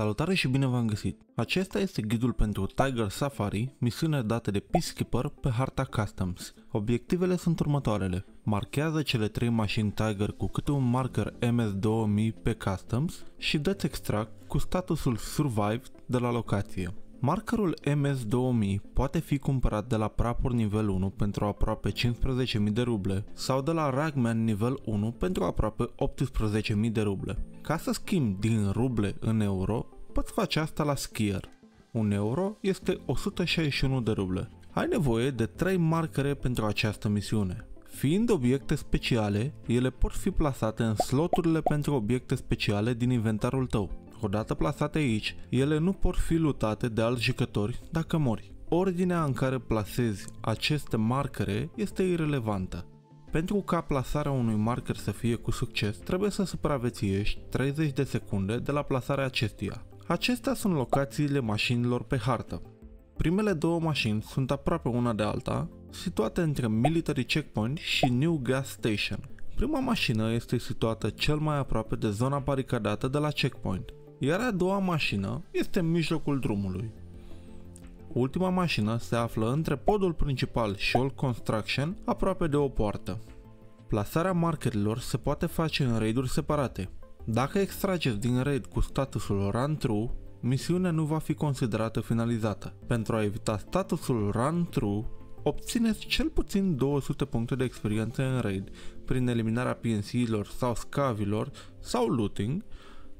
Salutare și bine v-am găsit! Acesta este ghidul pentru Tiger Safari, misiune date de Peacekeeper pe harta Customs. Obiectivele sunt următoarele. Marchează cele 3 mașini Tiger cu câte un marker MS2000 pe Customs și dă-ți extract cu statusul Survived de la locație. Markerul MS2000 poate fi cumpărat de la Prapor nivel 1 pentru aproape 15.000 de ruble sau de la Ragman nivel 1 pentru aproape 18.000 de ruble. Ca să schimbi din ruble în euro, poți face asta la SKIER. Un euro este 161 de ruble. Ai nevoie de 3 markere pentru această misiune. Fiind obiecte speciale, ele pot fi plasate în sloturile pentru obiecte speciale din inventarul tău. Odată plasate aici, ele nu pot fi lutate de alți jucători dacă mori. Ordinea în care plasezi aceste markere este irelevantă. Pentru ca plasarea unui marker să fie cu succes, trebuie să supraviețuiești 30 de secunde de la plasarea acestuia. Acestea sunt locațiile mașinilor pe hartă. Primele două mașini sunt aproape una de alta, situate între Military Checkpoint și New Gas Station. Prima mașină este situată cel mai aproape de zona baricadată de la checkpoint, iar a doua mașină este în mijlocul drumului. Ultima mașină se află între podul principal și Old Construction, aproape de o poartă. Plasarea markerilor se poate face în raid-uri separate. Dacă extrageți din raid cu statusul Run Through, misiunea nu va fi considerată finalizată. Pentru a evita statusul Run Through, obțineți cel puțin 200 puncte de experiență în raid, prin eliminarea PNC-ilor sau scavilor sau looting,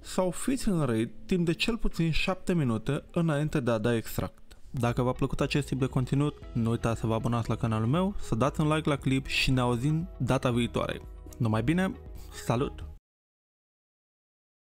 sau fiți în raid timp de cel puțin 7 minute înainte de a da extract. Dacă v-a plăcut acest tip de conținut, nu uitați să vă abonați la canalul meu, să dați un like la clip și ne auzim data viitoare. Numai bine, salut!